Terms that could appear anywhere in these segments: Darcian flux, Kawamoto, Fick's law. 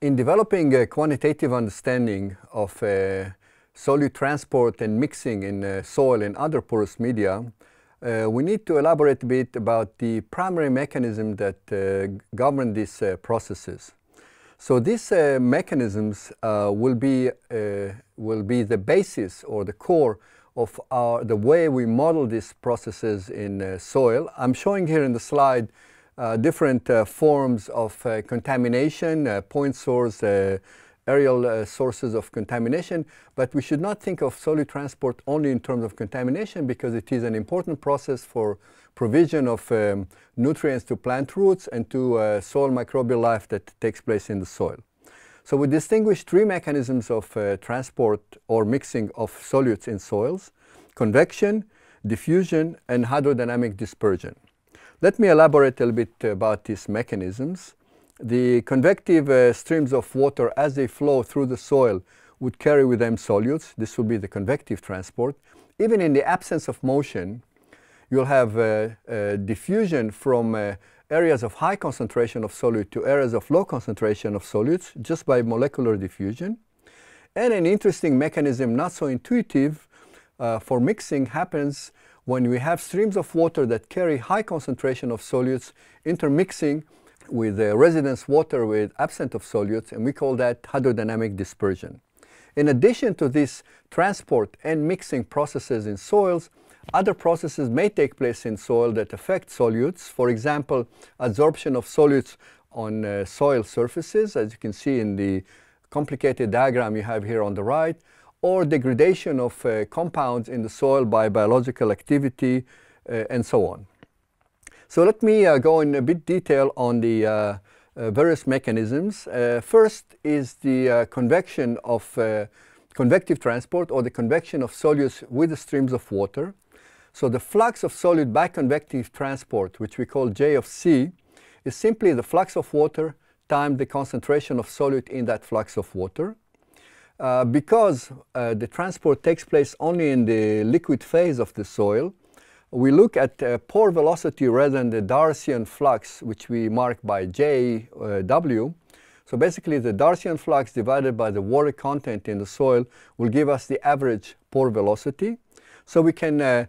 In developing a quantitative understanding of solute transport and mixing in soil and other porous media, we need to elaborate a bit about the primary mechanism that govern these processes. So these mechanisms will be the basis or the core of the way we model these processes in soil. I'm showing here in the slide different forms of contamination, point source, aerial sources of contamination, but we should not think of solute transport only in terms of contamination, because it is an important process for provision of nutrients to plant roots and to soil microbial life that takes place in the soil. So we distinguish three mechanisms of transport or mixing of solutes in soils: convection, diffusion, and hydrodynamic dispersion. Let me elaborate a little bit about these mechanisms. The convective streams of water, as they flow through the soil, would carry with them solutes. This would be the convective transport. Even in the absence of motion, you'll have diffusion from areas of high concentration of solute to areas of low concentration of solutes, just by molecular diffusion. And an interesting mechanism, not so intuitive, for mixing happens when we have streams of water that carry high concentration of solutes intermixing with the residence water with absent of solutes, and we call that hydrodynamic dispersion. In addition to these transport and mixing processes in soils, other processes may take place in soil that affect solutes. For example, adsorption of solutes on soil surfaces, as you can see in the complicated diagram you have here on the right, or degradation of compounds in the soil by biological activity, and so on. So let me go in a bit detail on the various mechanisms. First is the convection of convective transport, or the convection of solutes with the streams of water. So the flux of solute by convective transport, which we call J of C, is simply the flux of water times the concentration of solute in that flux of water. Because the transport takes place only in the liquid phase of the soil, we look at pore velocity rather than the Darcian flux, which we mark by JW. So basically, the Darcian flux divided by the water content in the soil will give us the average pore velocity. So we can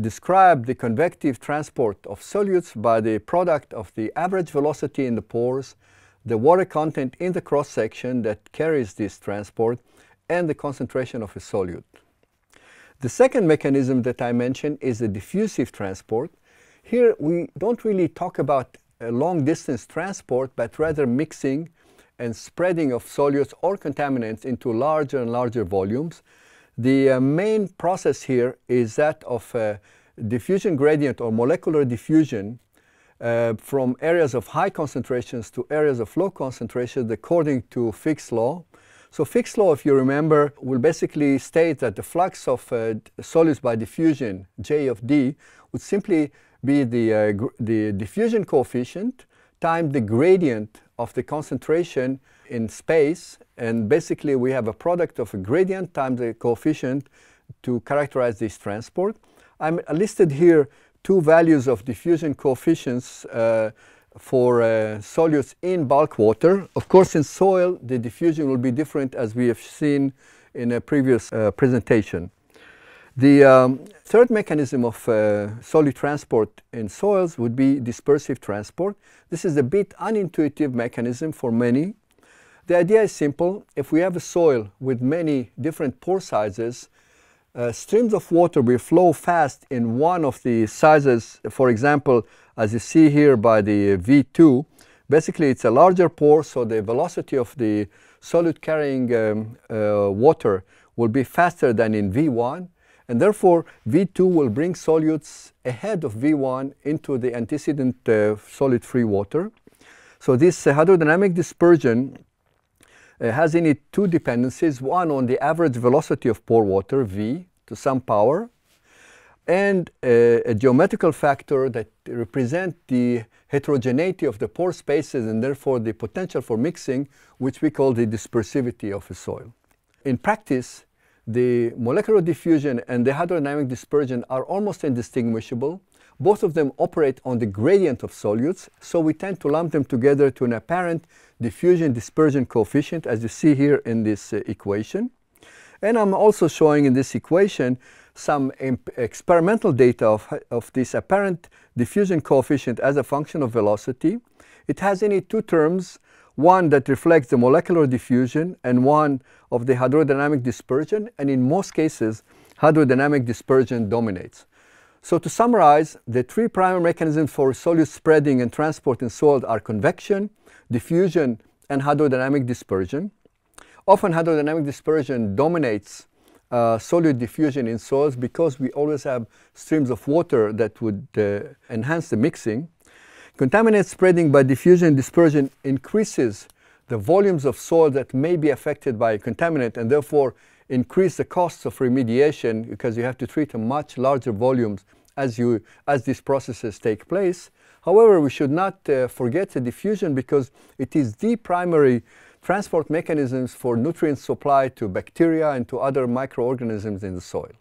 describe the convective transport of solutes by the product of the average velocity in the pores, the water content in the cross-section that carries this transport, and the concentration of a solute. The second mechanism that I mentioned is the diffusive transport. Here we don't really talk about long-distance transport, but rather mixing and spreading of solutes or contaminants into larger and larger volumes. The main process here is that of diffusion gradient or molecular diffusion from areas of high concentrations to areas of low concentrations according to Fick's law. So Fick's law, if you remember, will basically state that the flux of solutes by diffusion, J of D, would simply be the diffusion coefficient times the gradient of the concentration in space. And basically, we have a product of a gradient times the coefficient to characterize this transport. I'm listed here two values of diffusion coefficients for solutes in bulk water. Of course, in soil, the diffusion will be different, as we have seen in a previous presentation. The third mechanism of solute transport in soils would be dispersive transport. This is a bit unintuitive mechanism for many. The idea is simple. If we have a soil with many different pore sizes, streams of water will flow fast in one of the sizes. For example, as you see here by the V2, basically it's a larger pore, so the velocity of the solute carrying water will be faster than in V1, and therefore V2 will bring solutes ahead of V1 into the antecedent solute-free water. So this hydrodynamic dispersion has in it two dependencies, one on the average velocity of pore water, V, to some power, and a geometrical factor that represents the heterogeneity of the pore spaces and therefore the potential for mixing, which we call the dispersivity of a soil. In practice, the molecular diffusion and the hydrodynamic dispersion are almost indistinguishable, Both of them operate on the gradient of solutes, so we tend to lump them together to an apparent diffusion dispersion coefficient, as you see here in this equation. And I'm also showing in this equation some experimental data of this apparent diffusion coefficient as a function of velocity. It has in it two terms, one that reflects the molecular diffusion and one of the hydrodynamic dispersion, and in most cases, hydrodynamic dispersion dominates. So to summarize, the three primary mechanisms for solute spreading and transport in solid are convection, diffusion, and hydrodynamic dispersion. Often hydrodynamic dispersion dominates solute diffusion in soils because we always have streams of water that would enhance the mixing. Contaminant spreading by diffusion and dispersion increases the volumes of soil that may be affected by a contaminant, and therefore increase the costs of remediation because you have to treat a much larger volumes as these processes take place. However, we should not forget the diffusion because it is the primary transport mechanisms for nutrient supply to bacteria and to other microorganisms in the soil.